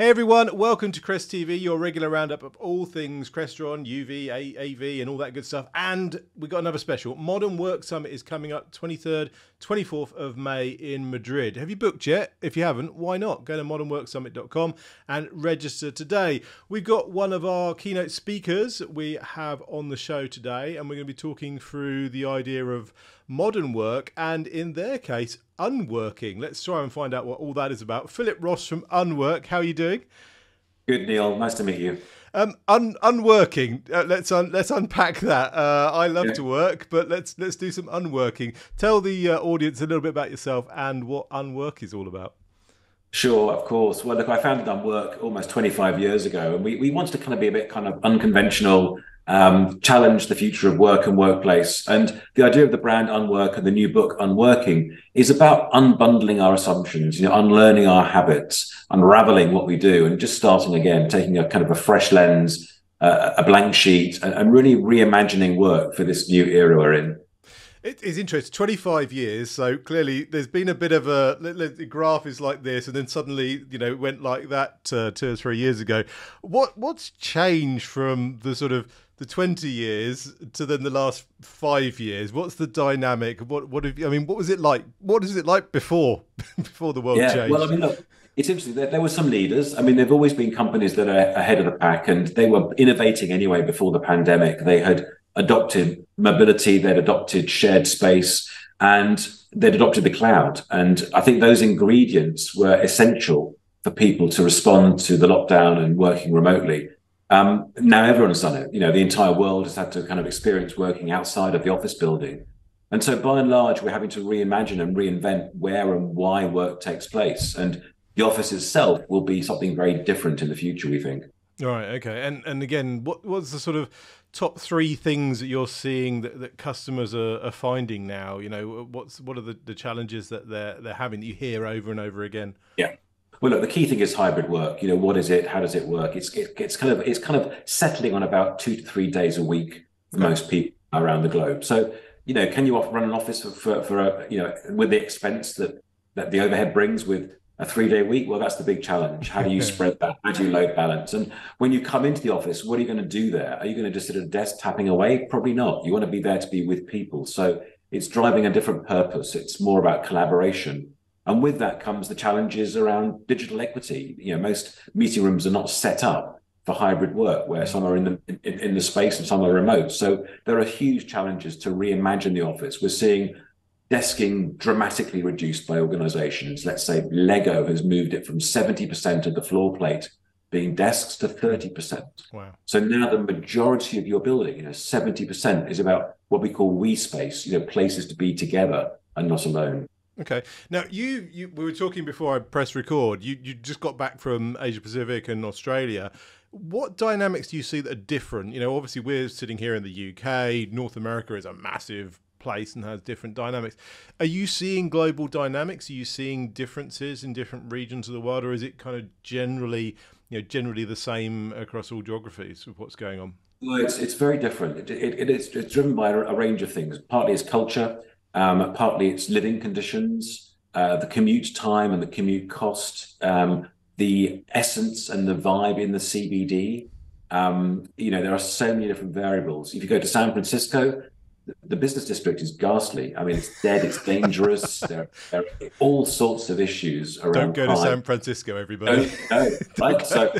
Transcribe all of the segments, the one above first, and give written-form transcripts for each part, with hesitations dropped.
Hey everyone, welcome to Crest TV, your regular roundup of all things Crestron, UV, AV and all that good stuff. And we've got another special. Modern Work Summit is coming up 23rd, 24th of May in Madrid. Have you booked yet? If you haven't, why not? Go to modernworksummit.com and register today. We've got one of our keynote speakers we have on the show today, and we're going to be talking through the idea of modern work and, in their case, unworking. Let's try and find out what all that is about. Philip Ross from Unwork, how are you doing? Good, Neil. Nice to meet you. Unworking. Let's unpack that. I love to work, but let's do some unworking. Tell the audience a little bit about yourself and what Unwork is all about. Sure, of course. Well, look, I founded Unwork almost 25 years ago, and we wanted to kind of be a bit kind of unconventional, challenge the future of work and workplace. And the idea of the brand Unwork and the new book Unworking is about unbundling our assumptions, unlearning our habits, unraveling what we do, and just starting again, taking a kind of a fresh lens, a blank sheet, and really reimagining work for this new era we're in. It is interesting, 25 years, so clearly there's been a bit of a, the graph is like this, and then suddenly, it went like that 2 or 3 years ago. What's changed from the sort of the 20 years to then the last 5 years? What's the dynamic? What was it like? What is it like before the world changed? Well, I mean, look, it's interesting. There were some leaders. I mean, there've always been companies that are ahead of the pack, and they were innovating anyway before the pandemic. They had adopted mobility, they'd adopted shared space, and they'd adopted the cloud. And I think those ingredients were essential for people to respond to the lockdown and working remotely. Now everyone's done it. The entire world has had to kind of experience working outside of the office building. And so by and large, we're having to reimagine and reinvent where and why work takes place. And the office itself will be something very different in the future, we think. All right, okay. And again, what's the sort of top three things that you're seeing that customers are finding now? What are the challenges that they're having that you hear over and over again? Yeah. Well, look, the key thing is hybrid work. What is it? How does it work? It's kind of settling on about 2 to 3 days a week for most people around the globe. So, can you run an office for with the expense that the overhead brings with a 3-day week? Well, that's the big challenge. How do you spread that? How do you load balance? And when you come into the office, what are you going to do there? Are you going to just sit at a desk tapping away? Probably not. You want to be there to be with people. So it's driving a different purpose. It's more about collaboration. And with that comes the challenges around digital equity. Most meeting rooms are not set up for hybrid work, where some are in the space and some are remote. So there are huge challenges to reimagine the office. We're seeing desking dramatically reduced by organizations. Let's say Lego has moved it from 70% of the floor plate being desks to 30%. Wow. So now the majority of your building, 70% is about what we call we space, places to be together and not alone. Okay. Now, we were talking before I pressed record, you just got back from Asia Pacific and Australia. What dynamics do you see that are different? Obviously we're sitting here in the UK, North America is a massive place and has different dynamics. Are you seeing global dynamics? Are you seeing differences in different regions of the world, or is it kind of generally the same across all geographies with what's going on? Well, it's very different. It's driven by a range of things. Partly it's culture, partly it's living conditions, the commute time and the commute cost, the essence and the vibe in the CBD. There are so many different variables. If you go to San Francisco, the business district is ghastly. I mean, it's dead, it's dangerous. There are all sorts of issues around. Don't go to San Francisco, everybody. No. Right? So,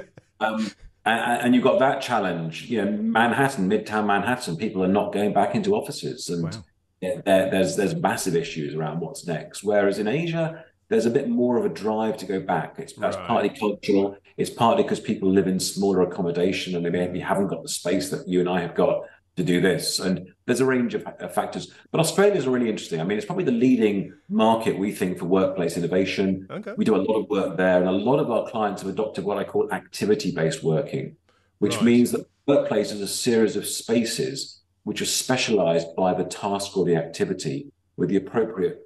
and you've got that challenge. Manhattan, Midtown Manhattan, people are not going back into offices. And wow. there's massive issues around what's next. Whereas in Asia, there's a bit more of a drive to go back. That's partly cultural. It's partly because people live in smaller accommodation and they maybe haven't got the space that you and I have got to do this. And there's a range of factors, but Australia's really interesting. I mean, it's probably the leading market, we think, for workplace innovation. Okay. We do a lot of work there, and a lot of our clients have adopted what I call activity-based working, which means that workplace is a series of spaces which are specialized by the task or the activity, with the appropriate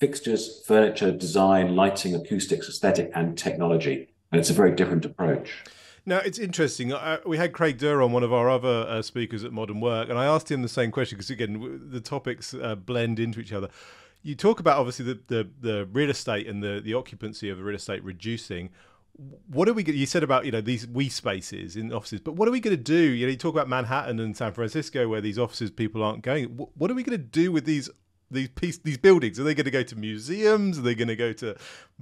fixtures, furniture, design, lighting, acoustics, aesthetic, and technology. And it's a very different approach. Now, it's interesting. We had Craig Durron, one of our other speakers at Modern Work, and I asked him the same question because, again, the topics blend into each other. You talk about, obviously, the real estate and the occupancy of the real estate reducing. what are we, you said about, these we spaces in offices, but what are we going to do? You talk about Manhattan and San Francisco where these offices people aren't going. What are we going to do with these buildings? Are they going to go to museums? Are they going to go to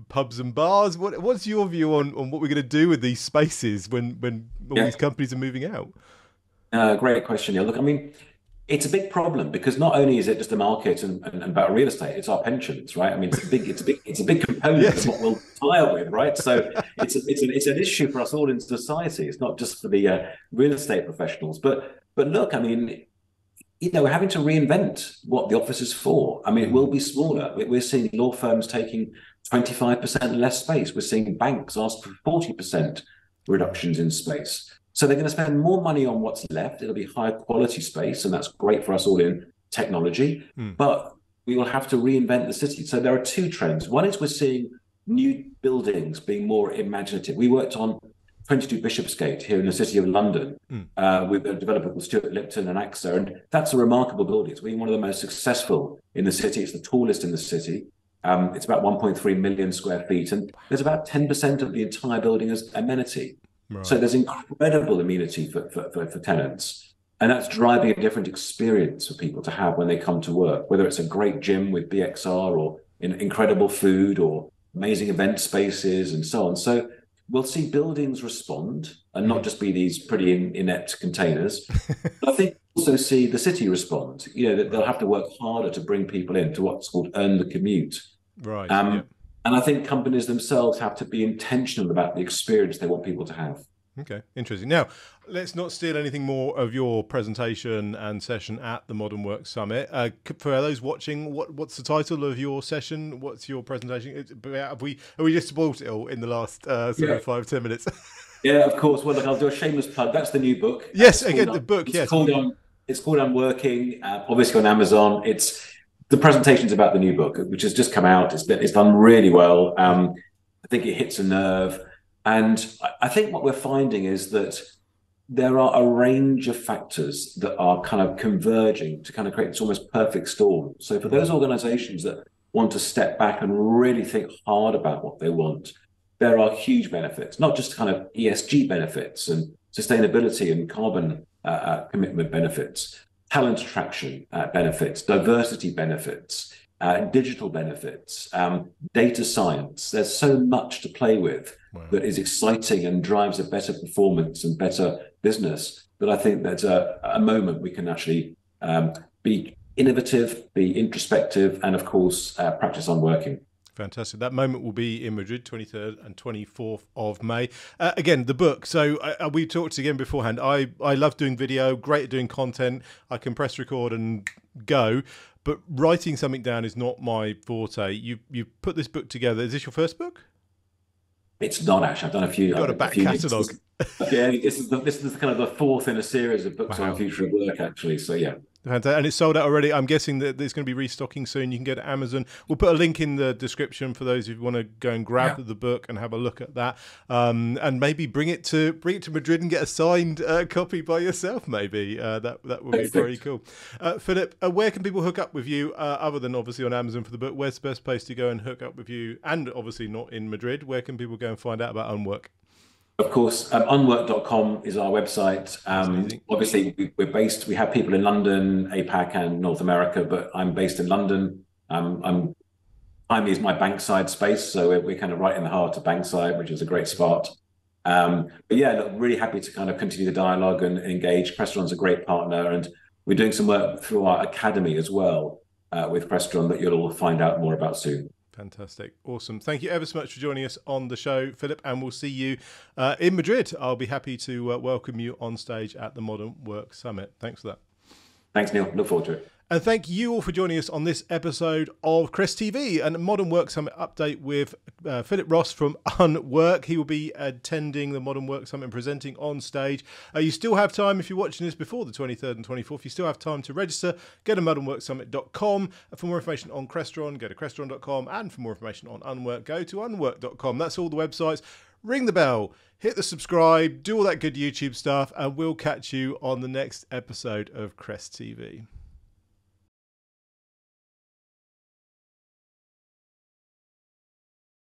pubs and bars? What's your view on what we're going to do with these spaces when all these companies are moving out? Great question, Neil. Look, I mean, it's a big problem because not only is it just the market and about real estate, it's our pensions, right? I mean, it's a big component of what we'll retire with, right? So it's an issue for us all in society. It's not just for the real estate professionals, but look, I mean, we're having to reinvent what the office is for. I mean, it will be smaller. We're seeing law firms taking 25% less space. We're seeing banks ask for 40% reductions in space. So they're going to spend more money on what's left. It'll be higher quality space, and that's great for us all in technology. But we will have to reinvent the city. So there are two trends. One is we're seeing new buildings being more imaginative. We worked on 22 Bishopsgate here in the city of London with a developer called Stuart Lipton and AXA, and that's a remarkable building. It's been one of the most successful in the city. It's the tallest in the city. It's about 1.3 million square feet, and there's about 10% of the entire building as amenity. Right. So there's incredible amenity for tenants, and that's driving a different experience for people to have when they come to work, whether it's a great gym with BXR or incredible food or amazing event spaces and so on. So we'll see buildings respond and not just be these pretty inept containers. But I think we'll also see the city respond. That they'll have to work harder to bring people in to what's called earn the commute. Right. And I think companies themselves have to be intentional about the experience they want people to have. Okay, interesting. Now, let's not steal anything more of your presentation and session at the Modern Work Summit. For those watching, what's the title of your session? What's your presentation? Have we just spoiled it all in the last 5-10 minutes? Yeah, of course. Well, look, I'll do a shameless plug. That's the new book. Yes, the book. It's called Unworking. Obviously on Amazon. The presentation's about the new book, which has just come out. It's done really well. I think it hits a nerve. And I think what we're finding is that there are a range of factors that are kind of converging to kind of create this almost perfect storm. So for those organizations that want to step back and really think hard about what they want, there are huge benefits, not just kind of ESG benefits and sustainability and carbon commitment benefits, talent attraction benefits, diversity benefits, digital benefits, data science. There's so much to play with that is exciting and drives a better performance and better business that I think there's a moment we can actually be innovative, be introspective, and of course, practice on working. Fantastic. That moment will be in Madrid, 23rd and 24th of May. Again, the book. So we talked again beforehand. I love doing video, great at doing content. I can press record and go. But writing something down is not my forte. You put this book together. Is this your first book? It's not, actually. I've done a few. You've got a back catalogue. Yeah, this is kind of the fourth in a series of books on future of work, actually. So, yeah. And it's sold out already. I'm guessing that there's going to be restocking soon. You can go to Amazon. We'll put a link in the description for those who want to go and grab the book and have a look at that. And maybe bring it to Madrid and get a signed copy by yourself. Maybe that would be very cool. Philip, where can people hook up with you other than obviously on Amazon for the book? Where's the best place to go and hook up with you? And obviously not in Madrid. Where can people go and find out about Unwork? Of course, unwork.com is our website. Obviously, we have people in London, APAC and North America, but I'm based in London. Timely is my Bankside space, so we're kind of right in the heart of Bankside, which is a great spot. But yeah, look, really happy to kind of continue the dialogue and engage. Crestron's a great partner, and we're doing some work through our academy as well with Crestron that you'll all find out more about soon. Fantastic. Awesome. Thank you ever so much for joining us on the show, Philip, and we'll see you in Madrid. I'll be happy to welcome you on stage at the Modern Work Summit. Thanks for that. Thanks, Neil. Look forward to it. And thank you all for joining us on this episode of Crest TV and Modern Work Summit update with Philip Ross from Unwork. He will be attending the Modern Work Summit and presenting on stage. You still have time if you're watching this before the 23rd and 24th. You still have time to register. Go to modernworksummit.com. For more information on Crestron, go to crestron.com. And for more information on Unwork, go to unwork.com. That's all the websites. Ring the bell, hit the subscribe, do all that good YouTube stuff, and we'll catch you on the next episode of Crest TV.